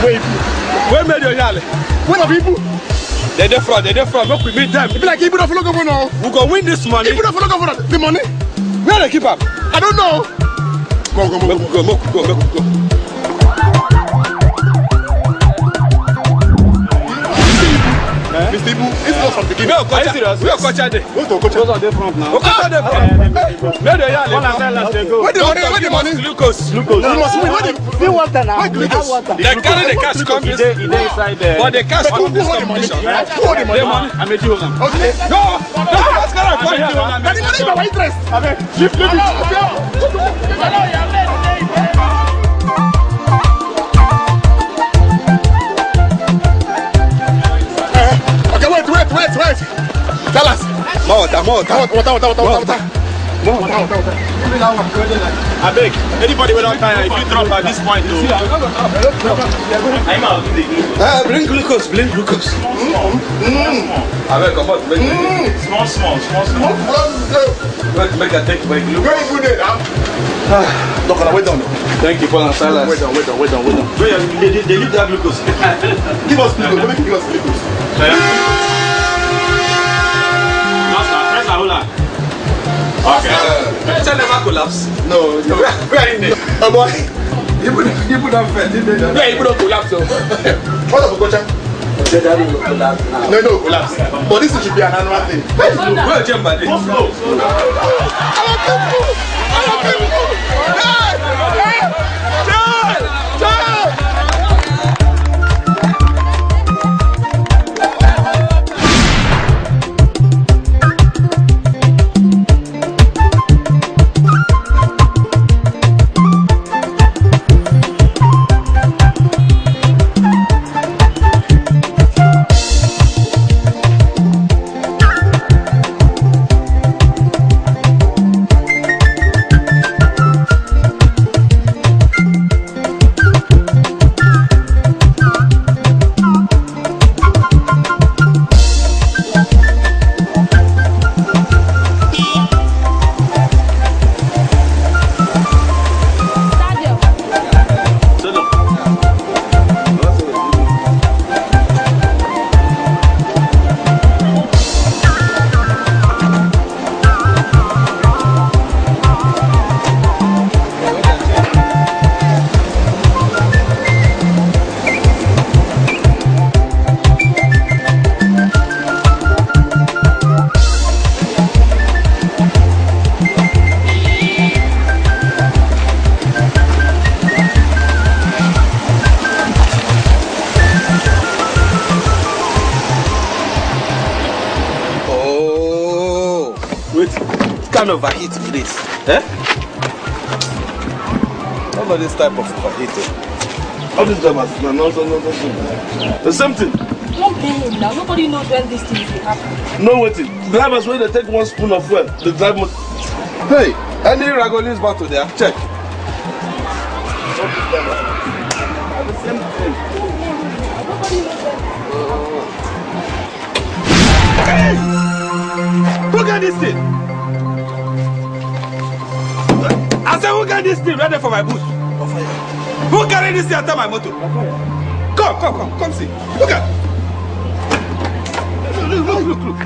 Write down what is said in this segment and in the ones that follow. Where made your yale? What are people? They're from. Look, we meet them. If like people don't follow government now, we go win this money. People don't follow government, the money. Where they keep up? I don't know. Go. Mr. Ibu, it's not from the beginning. Are you serious? We are coaching them. Those are the front now. We coach them. Where they are? Where the money? Glucose. You must win. Where the water now? Water. They carry the cash come this. But the cash come this competition. Who the money? I'm a Jordan. Okay. No. Let's go. That the money is my interest. Amen. Give me it. Wait! Tell us! Water! I beg, anybody without tire, if you drop at this point, bring glucose. I beg, come on, bring glucose. Small. Make a take, bring glucose. Very good, Doctor, wait down. Thank you for the silence. Wait down. They need that glucose. Give us glucose. Okay. Tell them I collapse. No. We are in there. Oh boy. You put them first. Yeah, you put them collapse. What of a coach? No collapse. But this should be an annual thing. Where Ojemba did? Overheat, please. Eh? All of this type of overheating. All these dramas, no. The same thing. No game now. Nobody knows when this thing will happen. No waiting. Drivers when they take one spoon of fuel, the driver. Hey, any Ragolese battle there? Check. The same thing. Hey! Look at this thing. Who carried this thing ready for my boot? Who carried this thing under my motor? Come see. Look at. Look.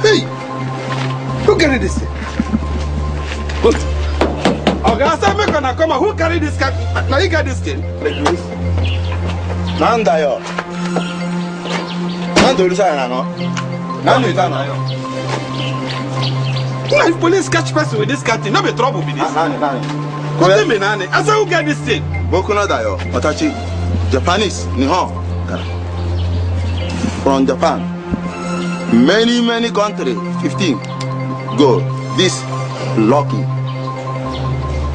Hey. Who carried this thing? Good. Okay, I said make una come. Who carried this car? Now you got this thing. Nanda yo. Nanda you say no. No. If police catch person with this cat, no be trouble with this. Nani. I say who get this thing? Bokuna dayo, Otachi, Japanese, Nihon. From Japan, many countries, 15. Go. This lucky.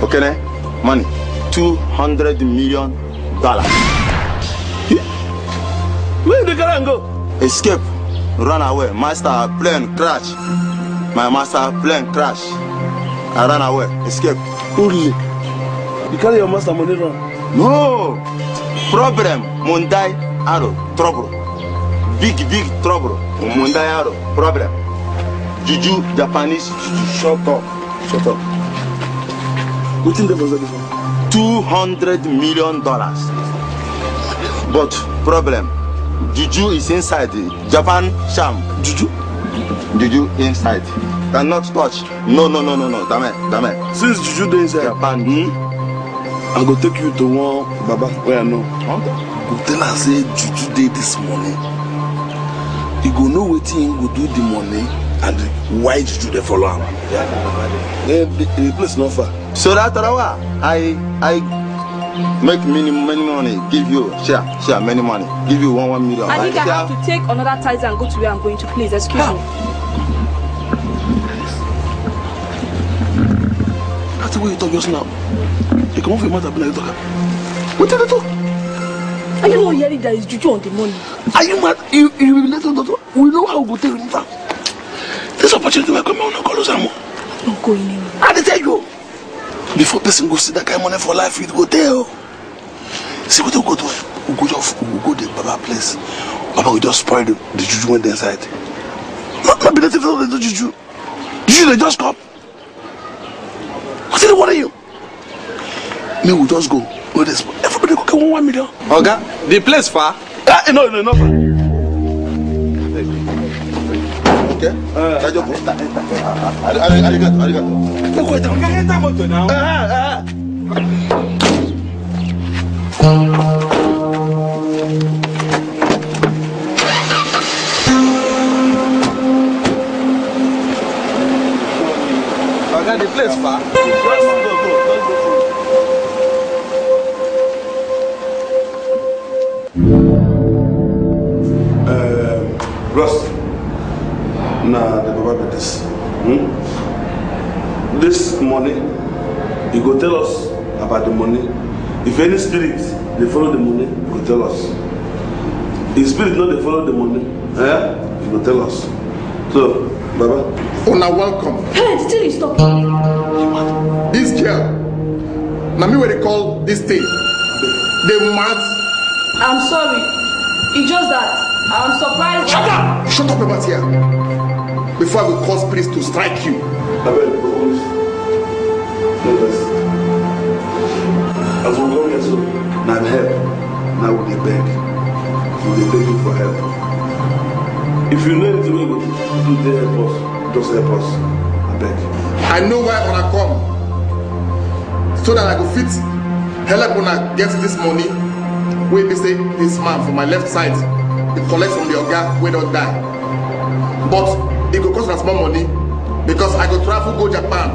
Okay, ne? Money, $200 million. Where the girl go? Escape. Run away, master plane crash. My master plane crash. I ran away, escape. Uri, you carry your master money run? No! Problem, Mundai Aro, trouble. Big trouble, Mundai Aro, problem. Juju, Japanese, shut up. $200 million. But problem, Juju is inside Japan sham. Juju inside. Cannot touch. No. Dame. Since Juju is inside Japan, I go take you to one Baba. Where I know. Go tell her say Juju did this morning. You go know what he go do the morning. And why did you follow him? Yeah. The place not far. So that I make many money. Give you share many money. Give you one million. I think I have to take another taxi and go to where I'm going to. Please excuse me. That's the way you talk just now. You come from matter you talk. What did you talk? Are you not hearing there is Juju on the money? Are you mad? You will let us do. We know how to take it. This opportunity will come on Uncle Zamo. Don't go in. I tell you, before person go see that kind of money for life, you go there. See what you go to. We go to Baba place. Baba will just spoil the Juju went inside. Not be native to the Juju. Juju they just come. What did they worry you? Me will just go. Everybody go get 1 million. Oga, the place far? No. Okay. I got the place far. Ross. Nah, the Baba this. This money, you go tell us about the money. If any spirit, they follow the money, you go tell us. If spirit not, they follow the money, you go tell us. So, Baba. Oh, now welcome. Hey, still is talking. This girl, now me what they call this thing. They mad. I'm sorry. It's just that I'm surprised. Shut up! Shut up about here. Before I will cause priest to strike you. As we go here, so now help. Now will they beg? Will they beg you for help? If you know anything we will do, they help us. Just help us. I beg. I know why I wanna come. So that I could fit. Help when I get this money. Wait, they say this man from my left side. It collects from the Oga, we don't die. But it will cost us more money because I go travel, go Japan,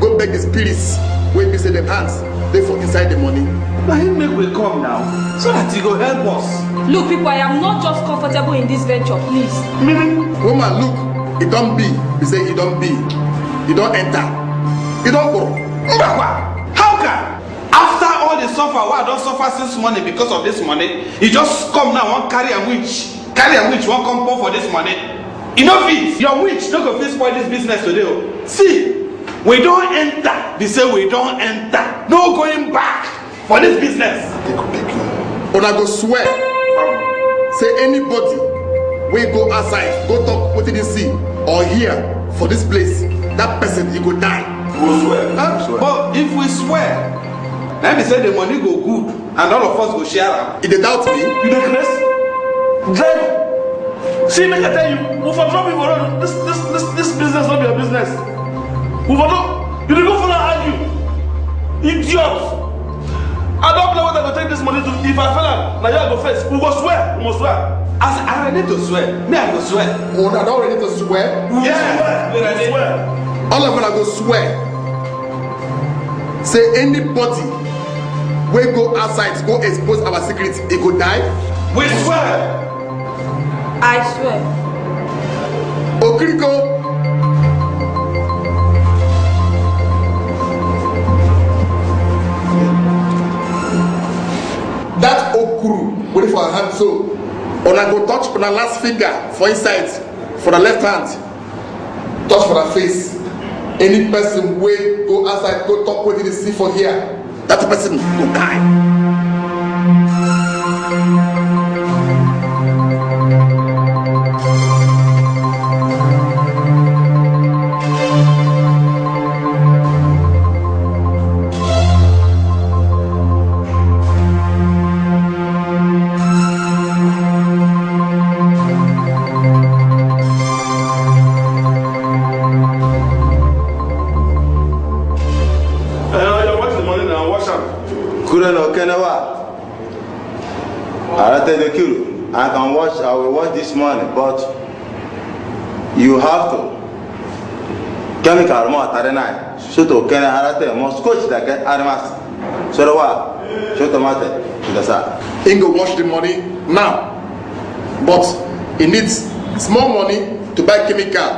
go beg the spirits, where we say them hands, they for inside the money. But he make we come now so that he go help us. Look, people, I am not just comfortable in this venture, please. Woman, look, it don't be. We say it don't be. You don't enter. You don't go. How can? After all the suffer, why I don't suffer since money because of this money? You just come now, one carry a witch. Carry a witch, one come pour for this money. Enough is, your witch don't go fit spoil this business today. See, we don't enter. They say we don't enter. No going back for this business. They could beg you. But I go swear. Say anybody, we go outside, go talk with the sea or here for this place. That person, he go die. Go swear. But if we swear, let me say the money go good and all of us go share. If they doubt me, you don't rest. Drive. See, make I tell you, we for drop people around. This business not your business. We for drop. You dey go for that argue, idiot. I don't know what I go take this money to. If I fail am, na you I go face. We go swear. We must swear. As I ready to swear. Me I go swear. Oh, na don ready to swear. Yeah. We ready. Swear. All of us I go swear. Say anybody wey go outside go expose our secret, he go die. We swear. I swear. Okriko. That Okuru, wait for her hand so. When I go touch on her last finger for inside, for the left hand, touch for her face. Any person way go outside, go talk with the sea for here. That person will die. Nawa. I can watch, I will watch this morning, but you have to. Chemical more at so to can Arate, most coach that get Aramas. So the what? Show tomato. Ingo wash the money now, but he needs small money to buy chemical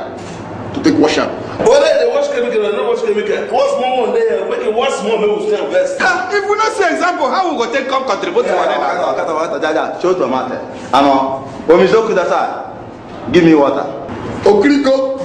to take wash up. Well, they wash chemical and not wash chemical. What's more there? Make it wash more, we will still invest. If we not see example, how we go take come contribute to one another? Show tomato. Ano, when we go to the side, give me water. Okriko.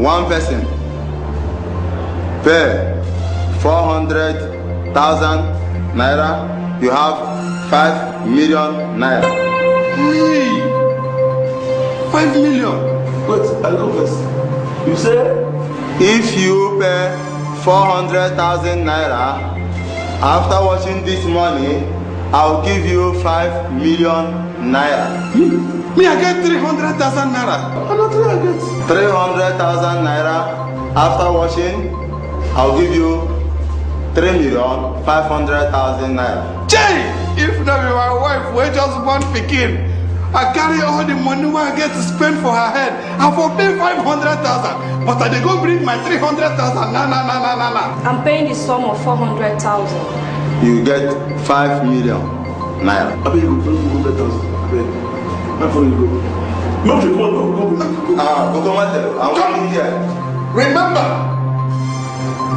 One person pay 400,000 naira, you have 5 million naira. Hey, 5 million. Wait, I know this. You say if you pay 400,000 naira, after watching this money, I'll give you 5 million naira. Hmm. Me, I get 300,000 naira. How much do I get? 300,000 naira. After washing, I'll give you 3,500,000 naira. Jay! If not be my wife, we just born Pekin. I carry all the money I get to spend for her head. I for pay 500,000. But I dey go bring my 300,000. Nah. I'm paying the sum of 400,000. You get 5 million naira. I pay you 400,000. Remember,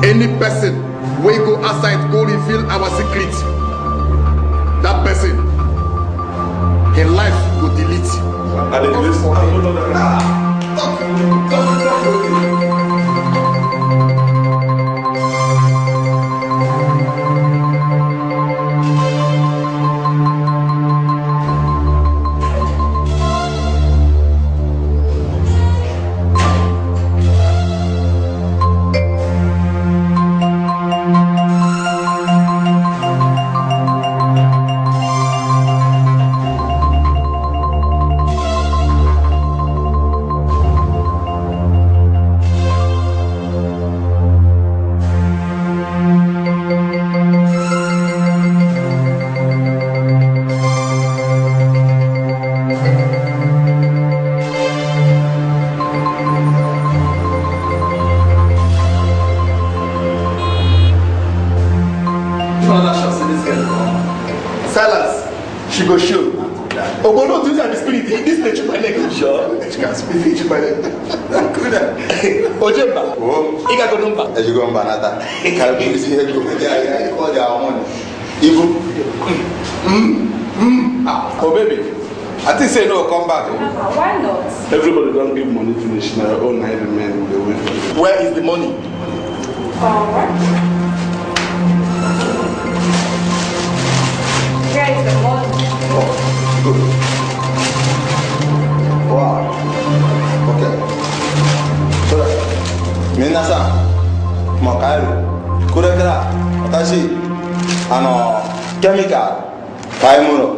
any person we go outside go reveal our secret, that person in life go delete. Ojemba. Oh. Ika Godumba. Ejigomba nata. Ika bisi ego. I call their own. Ibu. Oh baby. I think say no come back. Why not? Everybody don't give money finish now. All night men they wait. Where is the money? Where is the money? Oh. Good. Wow. Okay. Minasa, Makaru, Kurekra, Tashi, Ano, Chemical, Kaimuro,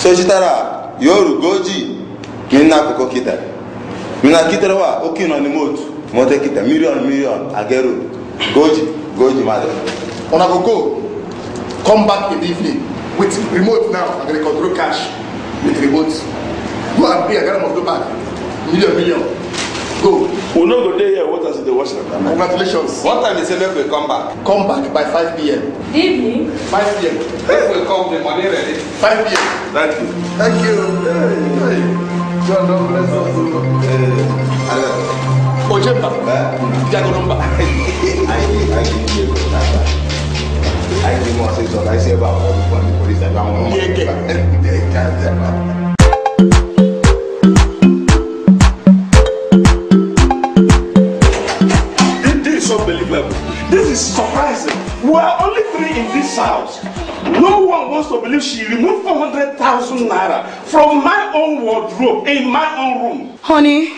Sojitara, Yoru, Goji, Minako Kita. Nakitera, Okin on the moat, Motekita, Million, Ageru, Goji, Mother. On a go, come back in the evening with remote now. I'm going to control cash with remote. Go and pay a gram of the bag, million. Go. We know the day here, what is the worship? Congratulations. What time is the left will come back? Come back by 5 p.m. Evening? 5 p.m. Left will come, the money ready. 5 p.m. Thank you. Thank you. Hey, hey. God bless us. Ojemba. Diagonomba. I give more things on. I say about all the police. I don't want to. This is surprising. We are only three in this house. No one wants to believe she removed 400,000 naira from my own wardrobe in my own room. Honey,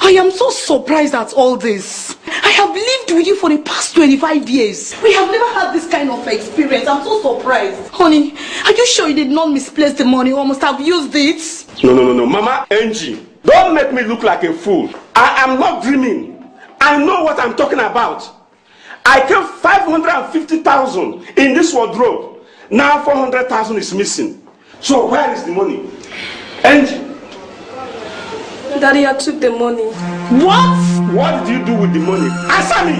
I am so surprised at all this. I have lived with you for the past 25 years. We have never had this kind of experience. I'm so surprised. Honey, are you sure you did not misplace the money or must have used it? No. Mama, Angie, don't make me look like a fool. I am not dreaming. I know what I'm talking about. I kept 550,000 in this wardrobe. Now 400,000 is missing. So where is the money? Angie. Daddy, I took the money. What? What did you do with the money? Answer me!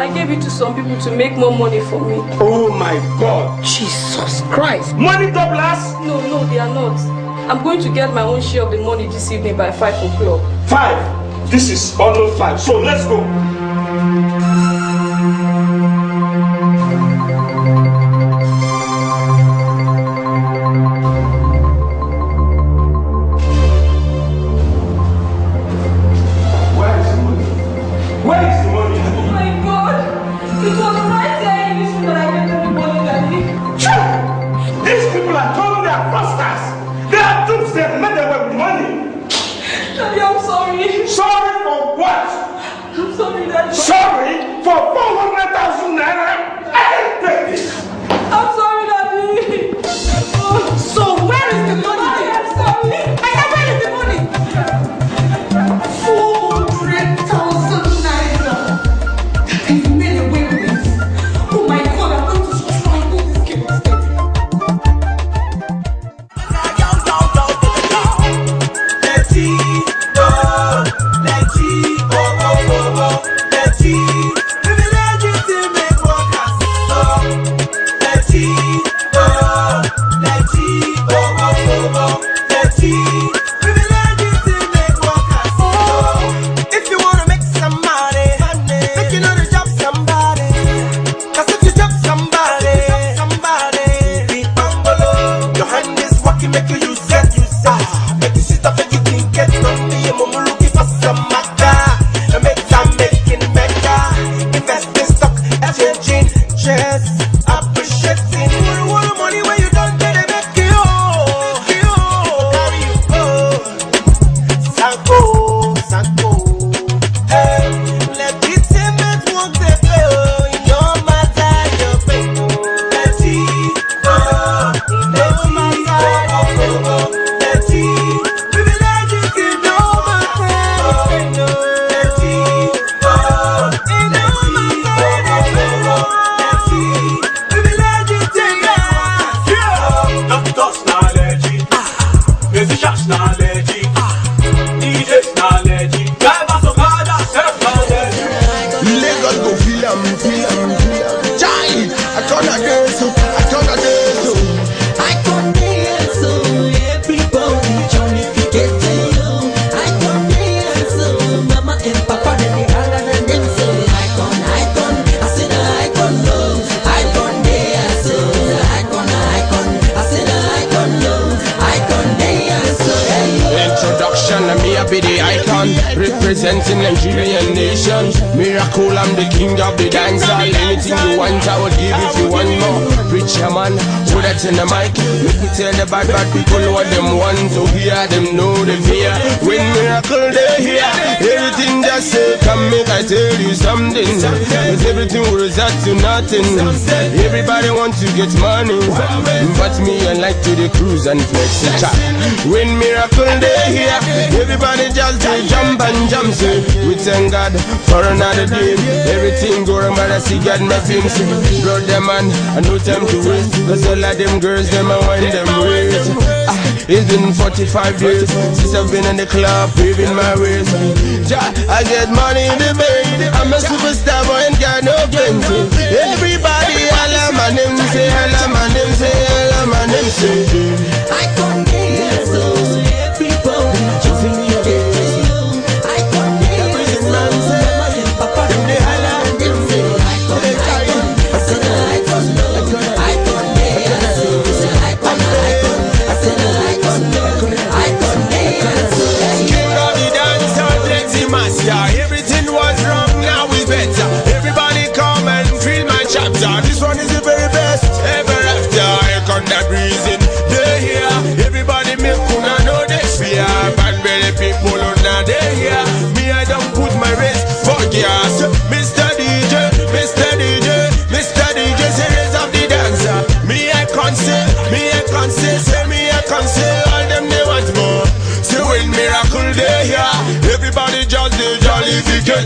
I gave it to some people to make more money for me. Oh my God. Jesus Christ. Money doublers? No, they are not. I'm going to get my own share of the money this evening by 5 o'clock. 5? This is almost 5. So let's go. Representing Nigerian nation, miracle, I'm the king of the dance. Anything you want, I will give it you one more. Preacher man, put that in the mic. Make me tell the bad people what them want to hear. Them know the fear. When miracle they hear, everything just say, come make I tell you something. Cause everything will result to nothing. Everybody wants to get money, but me I like back to the cruise and flex the chop. When miracle day here, everybody just jump and jump, say we thank God for another day. Everything go wrong but I see God nothing, say brother man, I no time to waste. Cause all of them girls, them I want them ways. It's been 45 years since I've been in the club, paving my ways. I get money in the bank, I'm a superstar boy and got no plenty. Everybody holla my name, say holla my name, say holla my name, say I can't get so people choosing me again. I can't get so Papa them they holla and them say I can't. King of the dance and Flexi Master. Everything was wrong, now it's better. Everybody come and feel my chapter. This one is the very best ever after. I come that reason they here. Everybody make una know they fear. Bad belly people under they here. Me I don't put my race for gas. Mr. DJ, series of the dancer. Me I can't say. All them they want more. So when miracle day here, everybody just the jollification.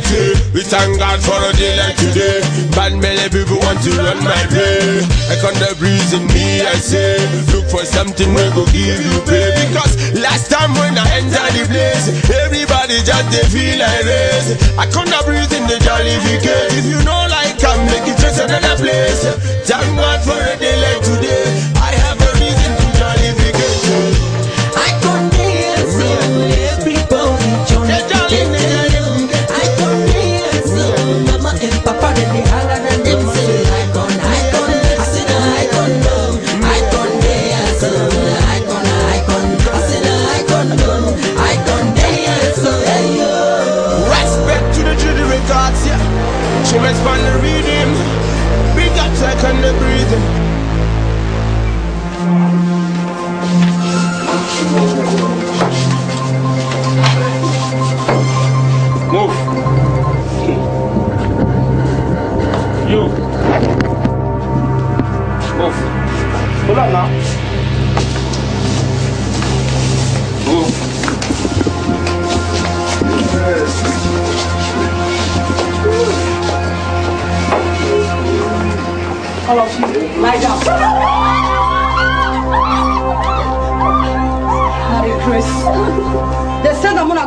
We thank God for a day like today. Bad belly people want to run my play. I can't have reason me I say. Look for something we go give you pay. Because last time when I enter the place, everybody just they feel like race. I can't have reason the jollification. If you know like I make it just another place. Thank God for a day like today. I have a reason to jollification. She must find the rhythm. Big up second the breathing. Move. You. Move. Hold on now. Move. Yes. Hello, lie down. Merry Chris. They said I'm gonna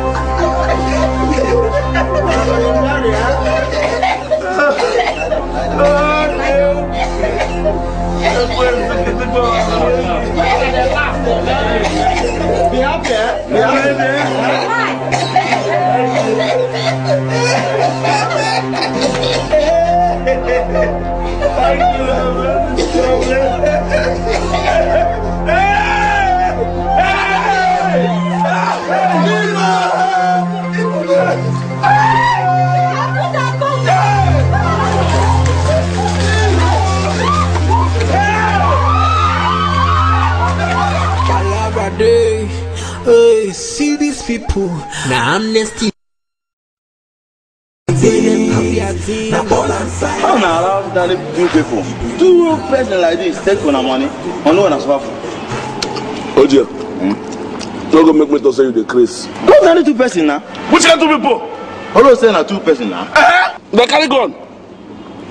Be happy. Calabra day, hey, see these people. Now amnesty. How now allow that two people, two person like this take on our money? On no one as well. Oje. Don't go make me to say you the craze. Those are the two person now. Which are two people? Hello, say na two person now. They carry gun.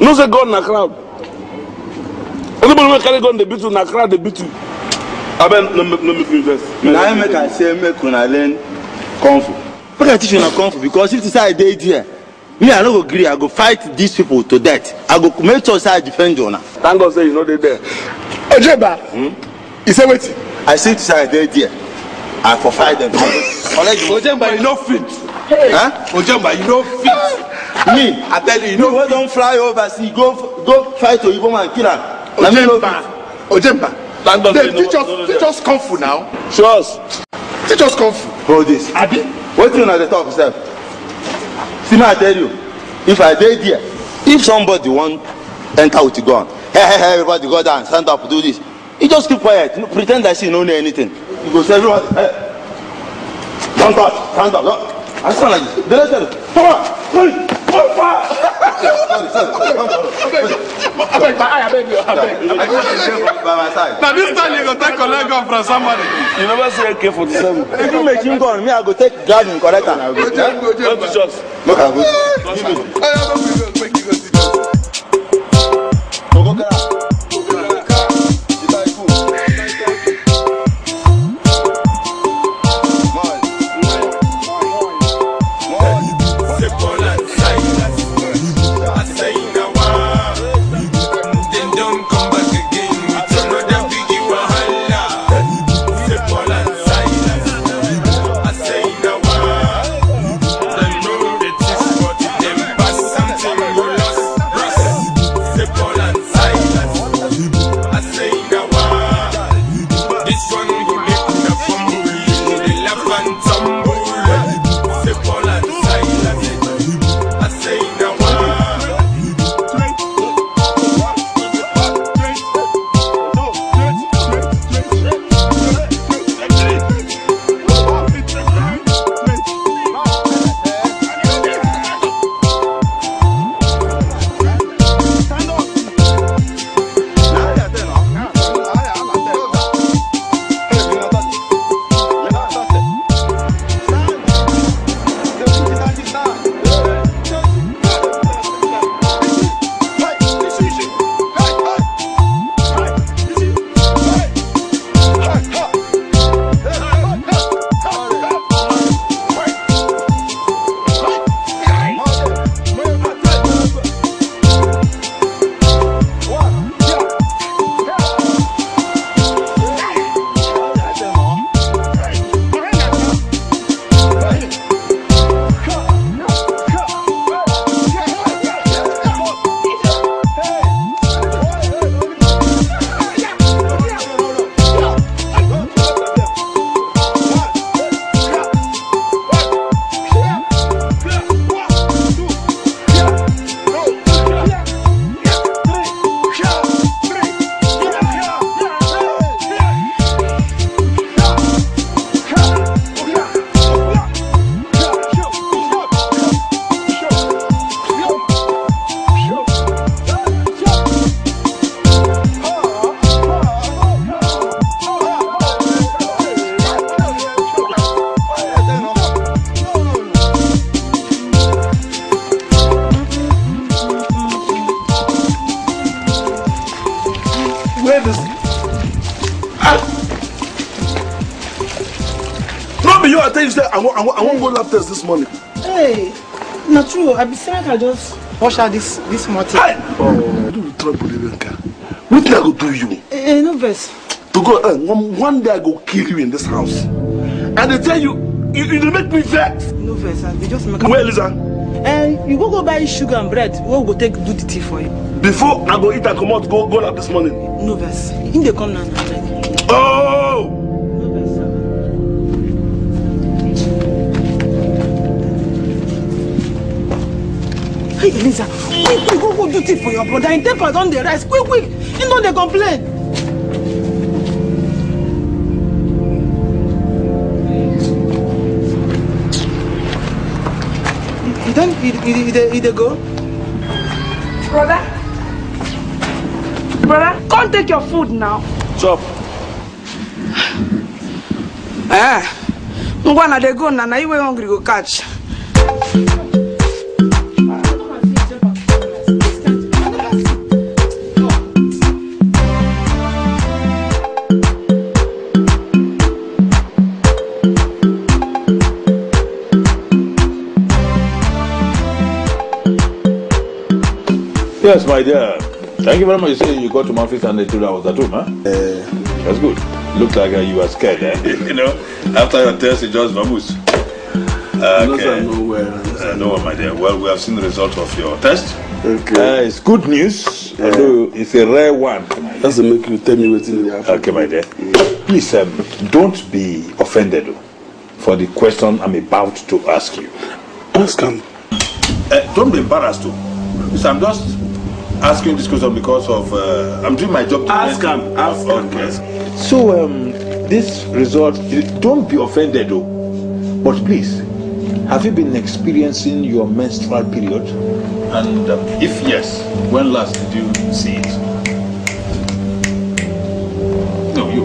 No say gun na crowd. Everybody will carry gun. They beat you na crowd. They beat you. I mean, no make me invest. Now make I say make una learn kung fu. Make I teach you na kung fu because if you say I did here, me I no go agree. I go fight these people to death. I go make sure say I defend you now. Thank God say you no dey there. Ojemba, he say wait. I say to say I dey there. I for fight them. Ojemba, you no fit. Huh? Ojemba, you no fit. Me, I tell you, you no don't fly over. See, go fight to Iboma and kill her. Ojemba, teach us kung fu now. Sure. Teach us kung fu. for this. Abi? What's on the top, sir? See, I tell you, if I did here, if somebody won't enter with a gun, hey, everybody go down, stand up, do this. You just keep quiet, pretend that she don't know anything. You go say, everyone, hey, don't touch, stand up, don't. I sound like this. They don't tell you, come on, I beg you. Now this time you go take collect gun from somebody. You never see AK-47. If you make him gun, me I go take grab him correct and I go. Go to shops. Look at go. I just wash out this morning. Oh, do trouble, Ibenka. What I go do you? No verse. To go one day I go kill you in this house, and they tell you you make me vex. No verse, they just make. Where is that? You go buy sugar and bread. We go take do the tea for you. Before I go eat and come out, go up this morning. No verse. In they come now. Oh. No verse. Hey, Elisa, quick, go do tea for your brother. In temper, don't they rise? Quick. You know they complain. You don't either go? Brother, come take your food now. Chop. I'm going to go now. You were hungry, go catch. Yes, my dear. Thank you very much. You say you go to my office and they told I was at home, huh? That's good. Looks like you were scared, eh? You know, after your test, you just vamoose. Okay. No, my dear. Well, we have seen the result of your test. Okay. It's good news, although it's a rare one. Doesn't make you tell me what's in the afternoon. Okay, my dear. Please, don't be offended. for the question I'm about to ask you. Ask him. Don't be embarrassed too. I'm just asking this question because of I'm doing my job. Ask him. Ask him. Okay. So this result, don't be offended though, but please, have you been experiencing your menstrual period? And if yes, when last did you see it? No, you.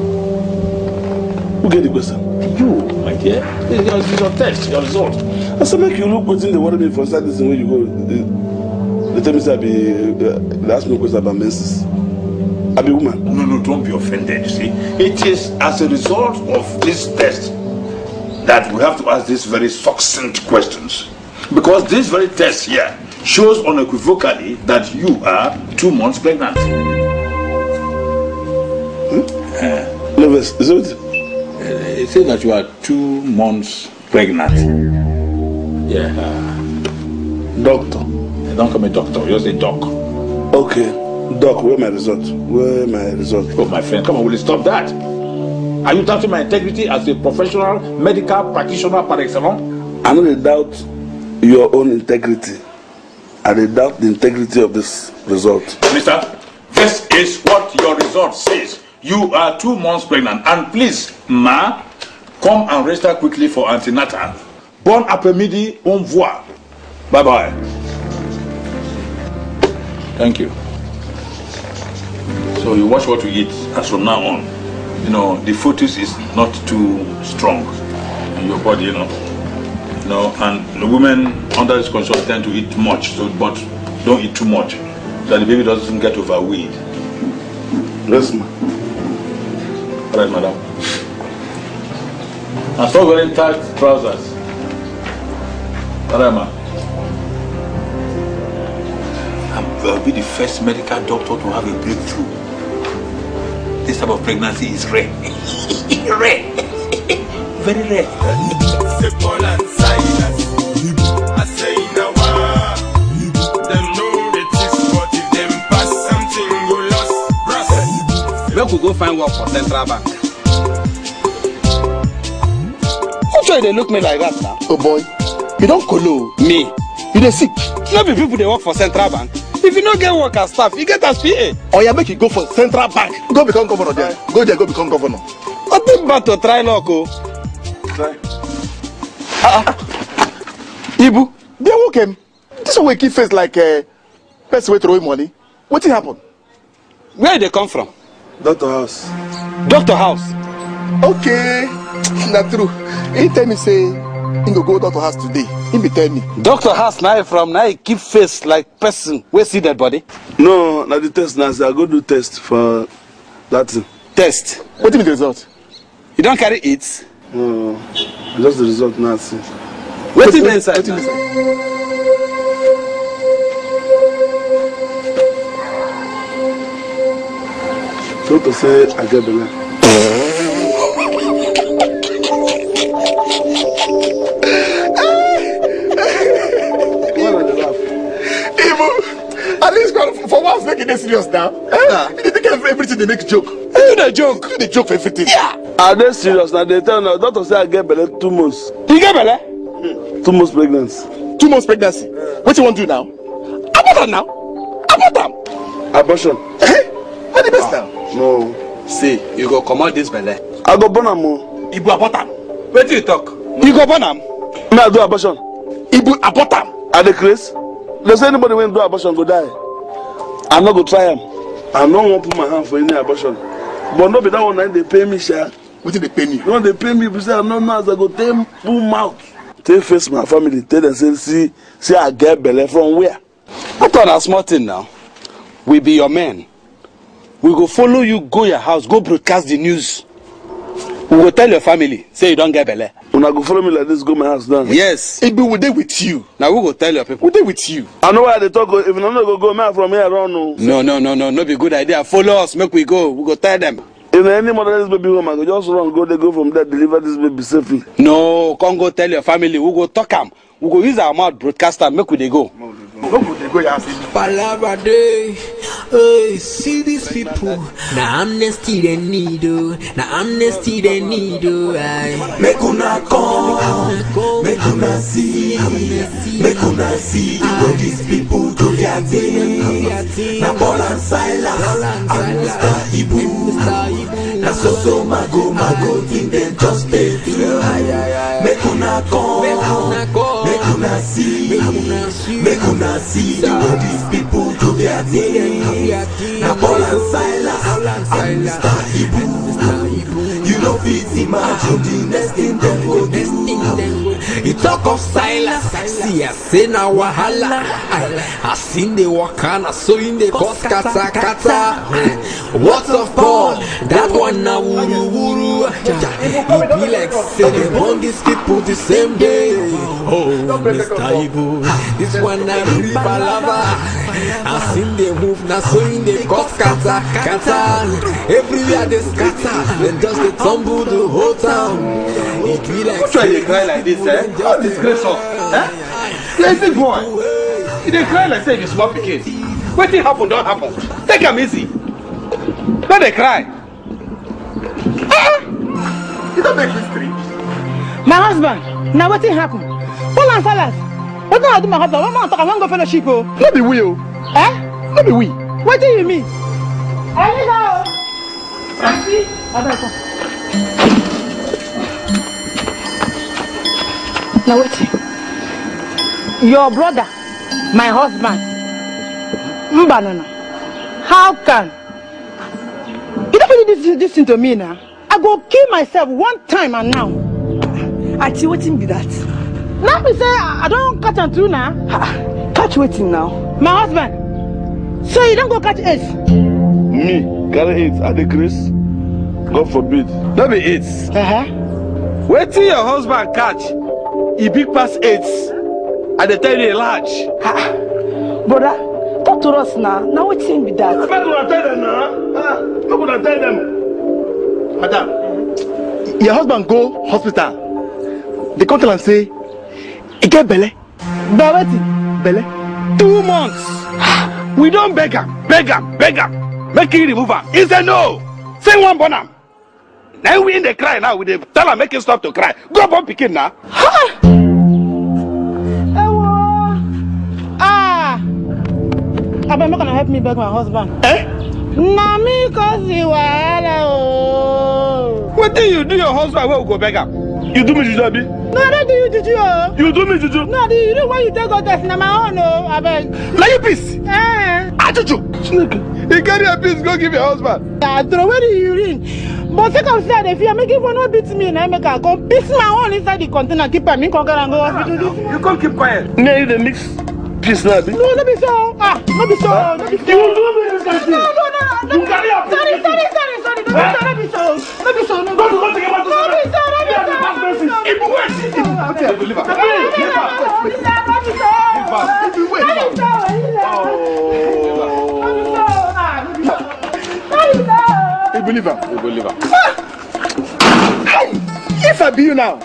Who gave the question? You, my dear. It's your test, your result. I said, make you look within the water before start this when you go. They tell me, I be, ask me question about menses. I be woman. No, no, don't be offended, you see. It is as a result of this test that we have to ask these very succinct questions. Because this very test here shows unequivocally that you are 2 months pregnant. No, is it? It says that you are 2 months pregnant. Yeah. Doctor. Don't call me doctor, you just say doc. Okay. Doc, where my result? Where my result? Oh, my friend, come on, will you stop that? Are you doubting my integrity as a professional medical practitioner par excellence? I don't doubt your own integrity. I doubt the integrity of this result. Mister, this is what your result says. You are 2 months pregnant, and please, ma, come and register quickly for antenatal. Bon après-midi, on voit. Bye bye. Thank you. So you watch what you eat, as from now on, you know the fetus is not too strong in your body, you know. You know, and the women under this condition tend to eat much, so but don't eat too much, so that the baby doesn't get overweight. Yes, ma. Right, madam. I'm still wearing tight trousers. All right, ma. I'll be the first medical doctor to have a breakthrough. This type of pregnancy is rare. Rare. Very rare. I say now. We go find work for Central Bank. I'm sure they look me like that now. Oh boy, you don't colo me. You dey sick. Not be people they work for Central Bank. If you don't get work as staff, you get as PA. Or you make you go for Central Bank. Go become governor there. Go there, go become governor. I think about to try now, go. Try. Ibu, they woke him. This one will keep face like a person way throwing money. What did happen? Where did they come from? Doctor House. Doctor House? Okay, not true. He tell me say, he go Doctor House today. He be tell me. Doctor House now from now he keep face like person. Where see that body? No, not the test now. I go do test for that thing. Test? What do you mean the result? You don't carry it? No, just the result now. What is the inside? So to say, I get the laugh. At least for once, making it serious now. You think everything they make joke. You the joke. You the joke for everything. Yeah. Are they serious now? They tell now. Doctor say I get belly 2 months. You get belly? 2 months pregnancy. 2 months pregnancy. What you want to do now? Abortion now. Abortion. What the best now? No. See, you go come out this belly. I go burn am. Ibu abort am. Where do you talk? You go burn am. Me I do abortion. Ibu abort am. Are they crazy? They say anybody when do abortion go die. I'm not go try am. I no wan put my hand for any abortion. But no be that one night they pay me, sha. Wetin they pay me? No, they pay me. But say I'm not now. I go take full mouth. Take face my family. Tell them say see I get belly from where? I thought a small thing now. We be your men. We go follow you, go your house, go broadcast the news. We go tell your family, say you don't get belly. When I go follow me like this, go my house down. Yes. It be with they with you. Now we go tell your people. With they with you. I know why they talk. If you don't go man from here, I don't know. No, no, no, no, no be good idea. Follow us, make we go. We go tell them. If any mother this baby woman, go just run, go they go from there, deliver this baby safely. No, come go tell your family. We go talk them. We go use our mouth broadcast and make we they go. Go they go your house. Palabra day. See these people. Now amnesty they need do. Now amnesty they need do. Make una come, make una see, make una see what these people do their thing. Now Paul and Silas and Mr. Ibu. Now so mago think they just pay through. Make una come. Make una see what these people do their thing. Now Paul and Silas and Mr. Ibu. You know it's imagine the next thing them go do. You talk of Silas, see I say na wahala. I seen the wakana, so in the cause kata kata. What of Paul? That one na wuru wuru. It be like say they born these people the same day. Oh, Mr. Ibu, this one na riba lava. I seen the move, na so in the cause kata kata. Everywhere they scatter, then just they tumble the whole town. It be like what's why they cry like this, eh? All this grace off, eh? Crazy boy, they cry like say you small pikin. What thing happen don't happen. Take them easy. Don't they cry? You don't make history. My husband, now what thing happen? Paul and Silas, what do I do my husband? What man talk? I want go fellowship oh. Let me we oh. Eh? Let me we. What do you mean? I need now. Auntie, Abel come. Now wait. Your brother, my husband, Mbanana. How can? You don't really do this thing to me now. I go kill myself one time and now. Auntie, what thing be that? Now me say I don't catch on through now. Catch waiting now. My husband. So you don't go catch AIDS. Me carry AIDS at the grace. God forbid. That be AIDS. Wait till your husband catch. He big pass AIDS. At the time they large. Brother, talk to us now. Now what thing be that? I'm gonna tell them now. I'm gonna tell them. Madam, your husband go hospital. They come tell and say. He get belle. But wait, belle. 2 months. We don't beg him. Make him remove him. He said no. Send one bonam. Now we in the cry now. We tell him make him stop to cry. Go born pikin now. Ha! Ewo. Ah. Abba, make you help me beg my husband. Eh? Mommy, cause he wahala. What do you do your husband when we go beg him? You do me juju, Abi? No, I don't do you juju. You do me juju? No, you know why you take all this? Now my own, oh, I beg. Now you peace. Eh. Ah, juju. You carry your peace, go give your husband. I throw away the urine. But take outside if you make it for no beat me, and I make her go piss my own inside the container, keep her, me go and go hospital. You can't keep quiet. Now you the mix peace, now, Abi. No, not be so. Ah, not be so. Not be so. You do me juju. No. You carry your peace. Sorry. Not be so. Not be so. Believer. If I be you now,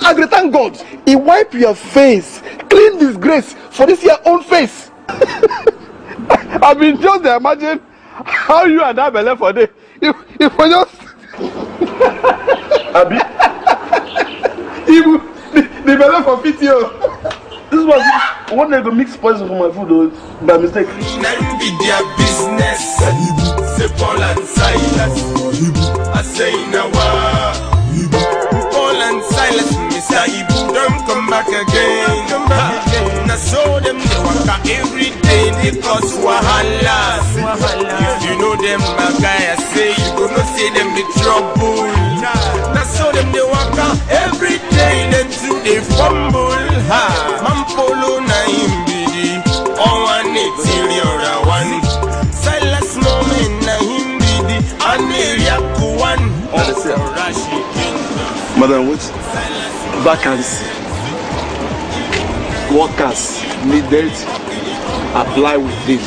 I will thank God. He wipe your face, clean disgrace for this your own face. I mean, just imagine how you and I believe for day. If we just, Abi, they believe for 50 years. This was one they go mix poison for my food though, by mistake. Let be their business. Paul and Silas, I say now, Paul and Silas, Mr. Ibu, don't come back again. I saw them waka every day, they cause wahala. If you know them, my guy, I say you gonna see them the trouble. I saw them they waka every day, then do they fumble. Mampolo na imbidi, all one till you're a one. Silas moment. Madam, what? Vacancy. Workers needed. Apply with this.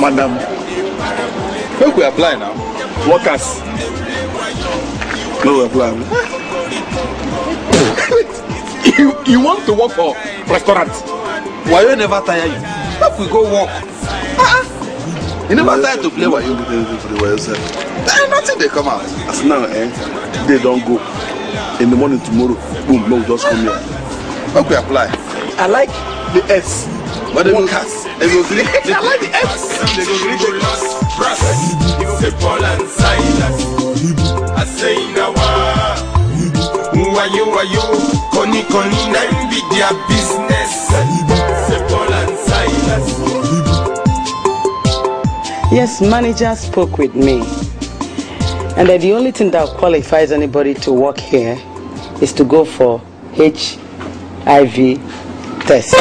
Madam, where we apply now? Workers. No, we apply. You want to work for restaurant? Why you never tire you? If we go work. You never tried to play what you did for the yourself. There is nothing they come out. As now, they don't go. In the morning tomorrow, boom, no, just come here. How can we apply? I like the S. What do you cast? I like the S. They go last process. They go fall and silence. I say now, why you? Koni, na nvidia business. Yes, manager spoke with me, and that the only thing that qualifies anybody to work here is to go for HIV test.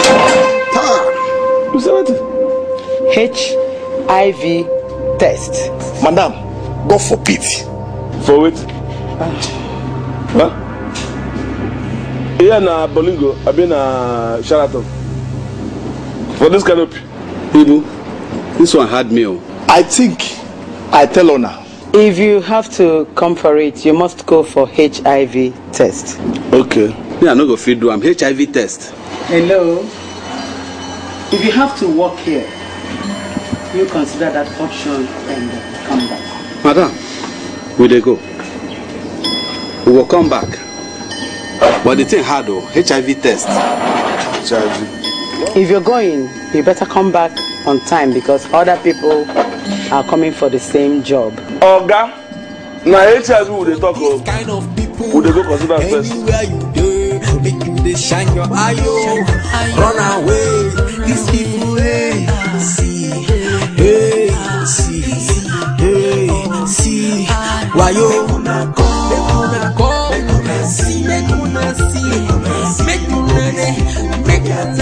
HIV test. Madam, God forbid. For it? Huh? Here na Bolingo, I've been a Sheraton. For this canopy. Ibu, this one had meal. I think I tell her now. If you have to come for it, you must go for HIV test. Okay. Yeah, I'm not going to feed you. I'm HIV test. Hello. If you have to work here, you consider that option and come back. Madam, will they go? We will come back. But the thing hard though, HIV test. HIV. If you're going, you better come back on time because other people are coming for the same job. Oga, now HIV would they talk of? Kind of people would they go consider first? Anywhere you go, make you they shine your eye, run away, this evil way. See, why you wanna go? They wanna see, they wanna see, make you learn, make you learn.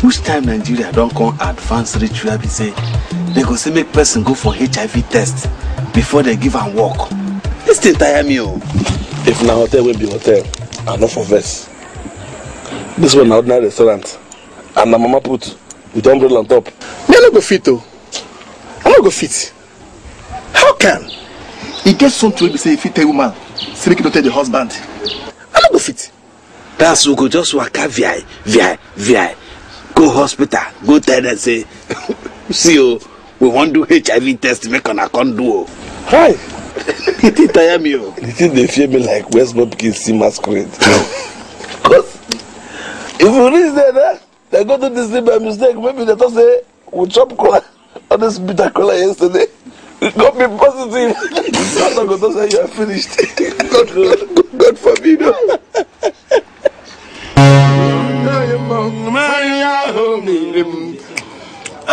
Which time Nigeria don't come advanced ritual, be say they go say make person go for HIV test before they give and walk. This thing tire me. If na hotel will be hotel, and not for vest. This one na ordinary restaurant, and na mama put with umbrella on top. Me I no go fit oh, I no go fit. How can? He gets something to be say if he tell woman, say make he don't tell the husband. I no go fit. That's who go just waka VI. Go hospital, go tell them say, see oh, we won't do HIV test, make on a condo. Hi. It didn't tire me oh. They think they fear me like West Bob kids see masquerade. Cause if you reach there, they go to this thing by mistake. Maybe they just say we chop cola, all this bitter cola yesterday. It got me positive. I'm not gonna say you are finished. God forbid. No. I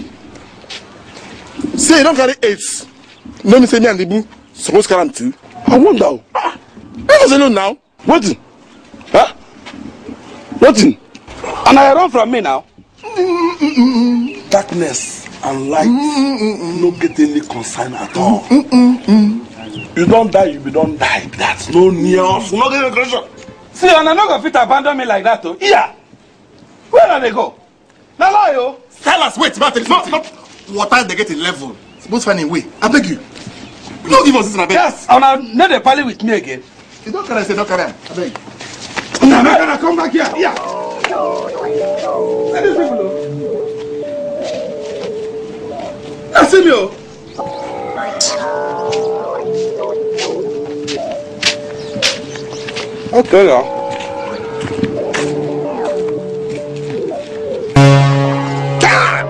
Say you don't carry 8. Let me say me and Ibu supposed to carry 2. I wonder. Let us alone now. Waiting. Huh? Waiting. And I run from me now. Darkness and light no get any concern at all. You don't die, you be don't die. That's no news. No get aggression. See, and I no go fit abandon me like that, oh. Yeah. Where are they go? Now, lawyer. Silas, wait, Martin. No. Water they get in level. Supposed find a way. I beg you. Don't give us this, I beg. Yes, and I know they parley with me again. You don't carry, say don't carry. I beg. Now, I come back here. Yeah. Let these people know. That's it, yo. Ok, là.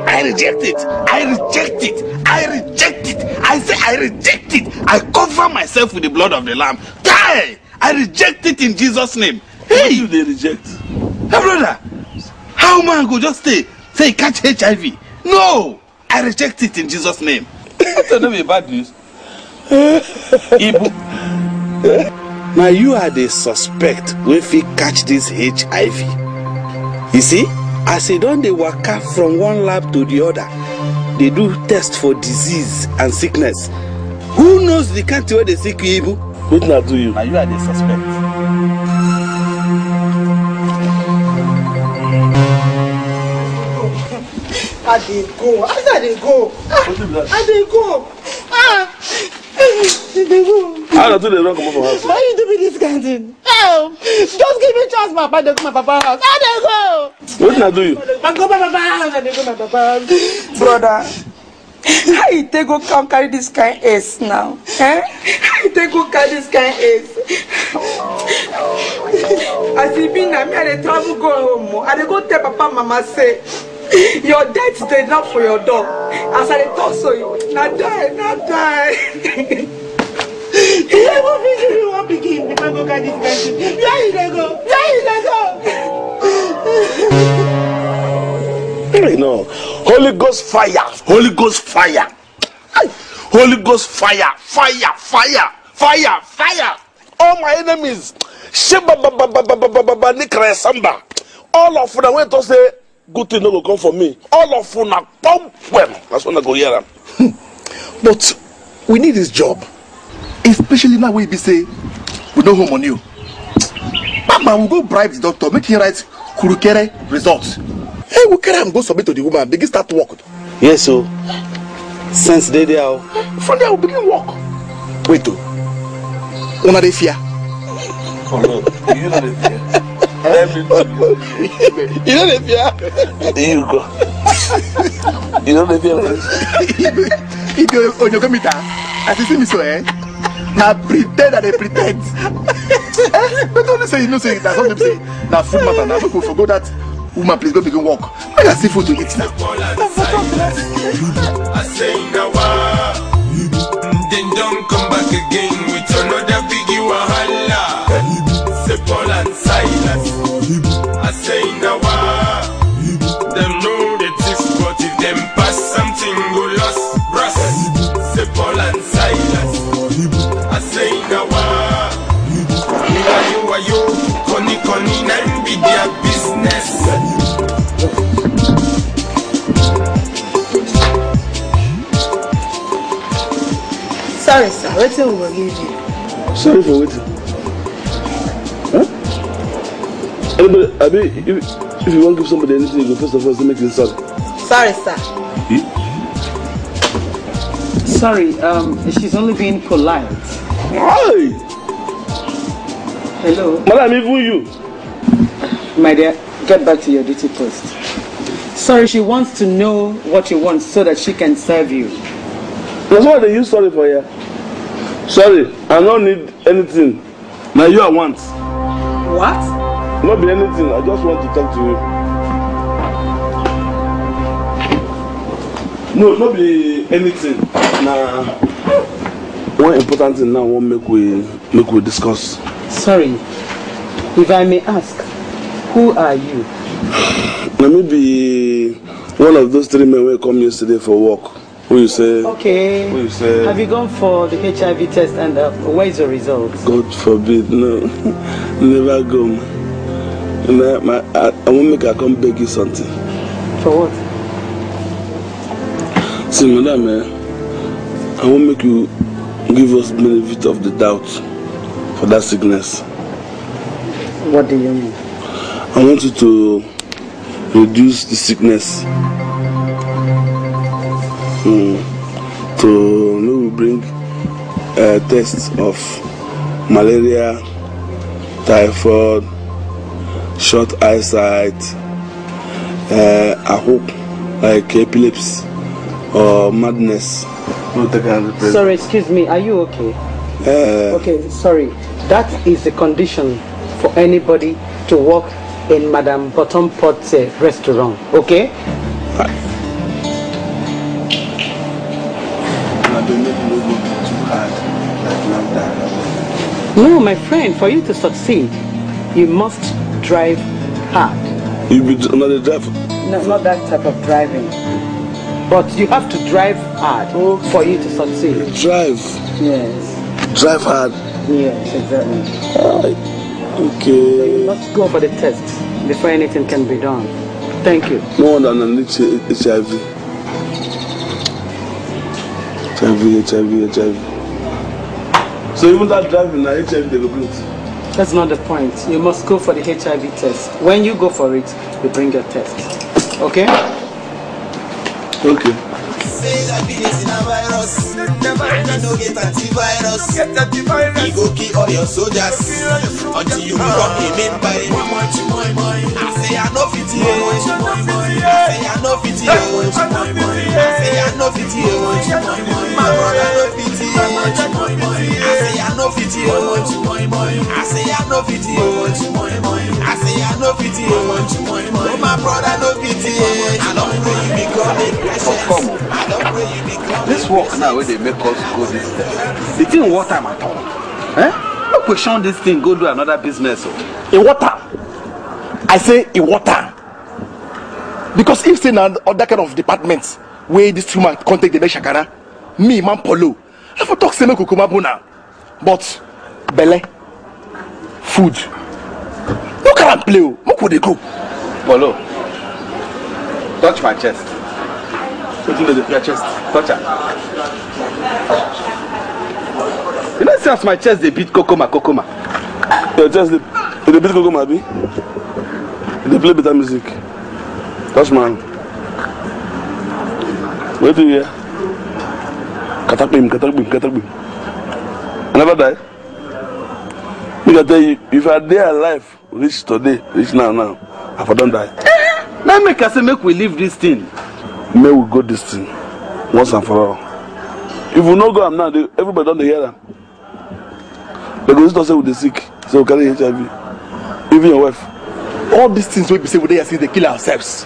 I reject it. I reject it. I reject it. I say I reject it. I cover myself with the blood of the Lamb. Die! I reject it in Jesus' name. Hey! What do they reject? Hey, brother! How man go just say catch HIV? No! I reject it in Jesus' name. That's not be bad news. Ibu. Now you are the suspect when we catch this HIV. You see? As they don they work from one lab to the other, they do tests for disease and sickness. Who knows the country where they sick Ibu? What now do you? Now you are the suspect. I didn't go. I didn't go. I didn't go. Ah, I didn't go. How do they run come from house? Why you do me this kind thing? Oh, just give me chance, my papa. Don't go my papa's house. I didn't go. What did I do you? I go my papa's house. I didn't go my papa's house. Brother, how you take go come carry this kind of ass now? Eh? How you take go carry this kind of ass? As he been now, me I dey travel go home. I dey go tell papa and mama say. Your death did not for your door. As I talk so you now die, now die. You never finish you want begin the man go get this person. Where you dey go? Where you dey go? No. Holy Ghost fire. Holy Ghost fire. Holy Ghost fire. Fire. Fire. Fire. Fire. All my enemies. All of them went to say. Good thing no go come for me. All of them are pump well. That's when I go hear them. But we need this job. Especially now we be say we no home on you. Mama will go bribe the doctor, make him write Kurukere results. Hey, we carry him go submit to the woman, begin start work. Yes, so since they there. From there we begin work. Wait to. Una dey fear. Oh no, you know the fear. You know the fear. There you go. You know the fear. If you on your computer, as you see me so, eh? Now pretend that they pretend. But don't say you know say that's what them say. Now food matter. Now people forgot that woman please go begin walk. I can see food to eat now. I say Nawa. Then don't come back again with another biggie wahala. All and silence. I say Nawa. Them know the tricks, but if them pass something, go lost. Brass. Say Paul and silence. I say Nawa. Ayo ayo, koni koni, nine be their business. Sorry, sir. What's the over give you? Sorry for waiting. Everybody, I mean, if you want to give somebody anything, you go first of all to make it sorry. Sorry, sir. Hmm? Sorry, she's only being polite. Hi! Hello? Madam, even you. My dear, get back to your duty post. Sorry, she wants to know what you want so that she can serve you. That's why they use sorry for you. Sorry, I don't need anything. Now you are want. What? Not be anything, I just want to talk to you. No, not be anything. Nah. One important thing now won't make we discuss. Sorry. If I may ask, who are you? Let me be one of those three men who come yesterday for work. Who you say? Okay. Who you say? Have you gone for the HIV test and where is the result? God forbid, no. Never go. I won't make her come beg you something. For what? See, madam, I won't make you give us benefit of the doubt for that sickness. What do you mean? I want you to reduce the sickness. To maybe bring a test of malaria, typhoid, short eyesight, I hope, like epilepsy or madness. Sorry, excuse me, are you okay? Okay, sorry, that is the condition for anybody to work in Madame Bottom Pot's restaurant, okay? No, my friend, for you to succeed, you must drive hard. You be another driver? No, not that type of driving. But you have to drive hard for you to succeed. Drive? Yes. Drive hard? Yes, exactly. Okay. So you must go for the test before anything can be done. Thank you. More than an HIV. HIV. So even that driving, now HIV they will bring it. That's not the point. You must go for the HIV test. When you go for it, you bring your test. Okay? Okay. Say that business in a virus. No get antivirus. You go kill all your soldiers until you become a main body. I say I know 50. I say I know 50. I say I know 50. My brother know 50. I say I know 50. I say I know 50. I say I know 50. My brother know 50. I don't pray you become a patient. I don't pray you become. This work now where they make us go this step. The thing what time at all? Eh? No question this thing go do another business. In what time? I say in what time? Because if in other kind of departments where this human contact the shakara, me man polo, I for talk seme kukuma buna. But belle, food, no can play. Mo could they go? Polo, touch my chest. Put it in your chest. Touch her. You know, see as my chest they beat Kokoma, Kokoma. Your chest they beat Kokoma, be? They play better music. Touch man. Wait till you hear. Katakbim, katakbim, katakbim. I never die. Because I tell you, if I dare alive, reach today, reach now, I for don't die. Now make us make we leave this thing. May we go this thing once and for all. If we no go am now, everybody don't hear them. They go just say with the sick, so we carry HIV. Even your wife. All these things we be say with they kill ourselves.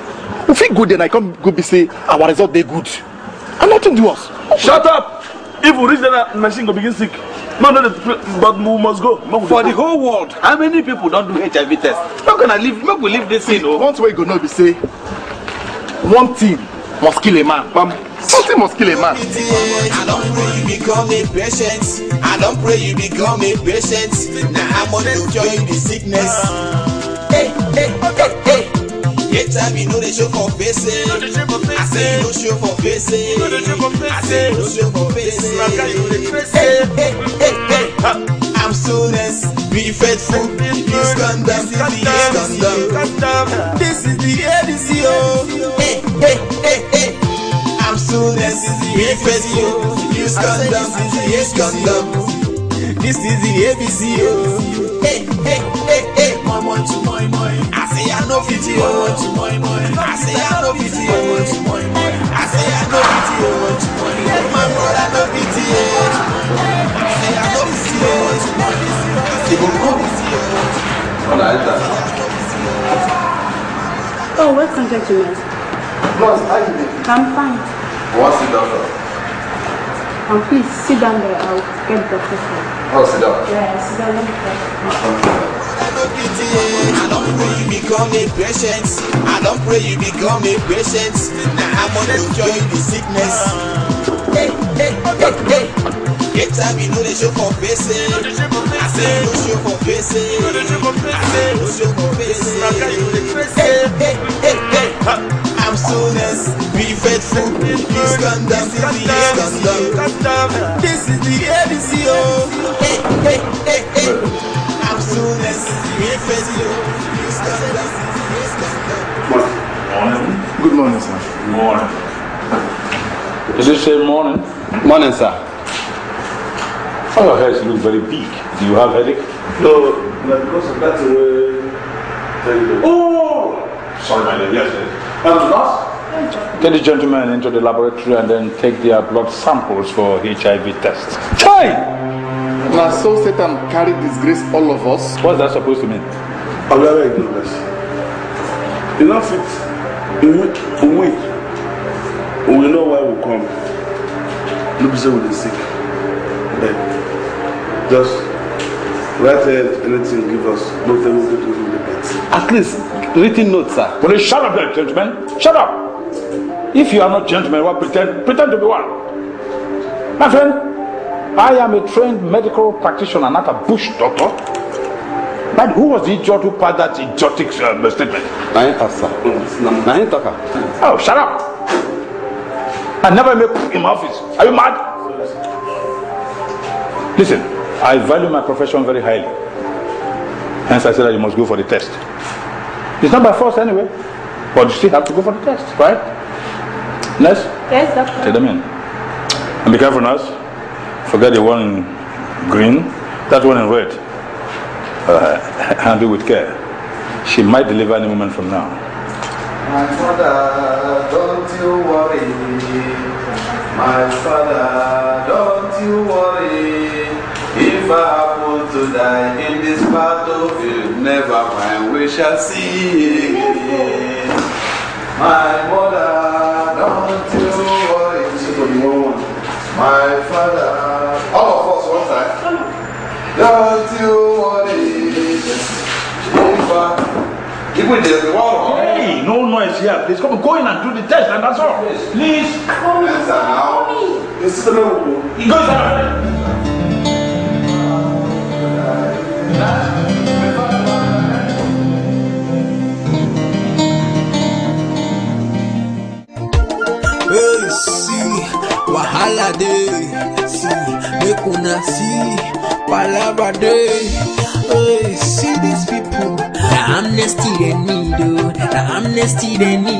If we go then I come go be say our result they good. And nothing to us. Shut up! If we reach that machine go begin sick. No, no, but we must go. For the whole world, how many people don't do HIV test? Not gonna leave. Not we leave this thing. Once we go now be say one thing. Must kill a man. Something must kill a man. I don't pray you become a patient. I don't pray you become a patient. Now I'm on to cure you the sickness. Hey, hey, hey, hey. Every time you know they show for faces. I say you no show for faces. I say you no show for faces. Hey, hey, hey, hey. I'm soonest. Be faithful. This condom. This condom. This is the ADCO. Hey, hey, hey. This is the ABCO, use condom, use condom. This is the ABCO. Hey, hey, hey, hey. I say I know 50. I say I know 50. I say I know 50. My brother know 50. I say I know 50. Oh, welcome, gentlemen. I'm fine. What's the doctor? And please sit down there, I'll get the doctor. Oh, sit down? Yeah, sit down. I don't pray you become a patient. I don't pray you become a patient. Now I'm gonna cure you the sickness. Hey, hey, hey, hey. Every time you know they show for faces. I say no show for faces. I say no show for faces. Hey, hey, hey, hey. I'm soonest. Be faithful, use condom, use condom. This is the ABCO. Hey, hey, hey, hey. I'm soonest. Be faithful, use condom, use condom. Good morning, sir. Good morning. Is it say morning? Morning, sir. Oh, your hair looks very big. Do you have headache? No, not because of that. Oh, sorry, my lady. Yes, sir. Get the gentleman into the laboratory and then take their blood samples for HIV tests. Chai! Now so Satan carried disgrace all of us. What's that supposed to mean? I'll be aware of ignorance. You know, we will know why we come. Nobody will be sick. Then just write anything, give us. No thing will give you the best. At least written notes, sir. Well, shut up, there, gentlemen. Shut up. If you are not gentlemen, well, pretend to be one. My friend, I am a trained medical practitioner, not a bush doctor. But who was the idiot who passed that idiotic statement? Oh, shut up! I never make in my office. Are you mad? Listen, I value my profession very highly. Hence I said that you must go for the test. It's not by force anyway, but you still have to go for the test, right? Nurse? Yes, doctor. Take them in. And be careful, nurse. Forget the one in green, that one in red. Handle with care. She might deliver any moment from now. My father, don't you worry. My father, don't you worry. If I happen to die in this battlefield, never mind, we shall see. My mother, don't you worry. My father. Don't you worry. Hey, no noise here. Please come, go in and do the test, and that's all. Please. Yes, now. This is the wahala day, see, make una see, palava day. Hey, see these people, the amnesty they need, oh, the amnesty they need.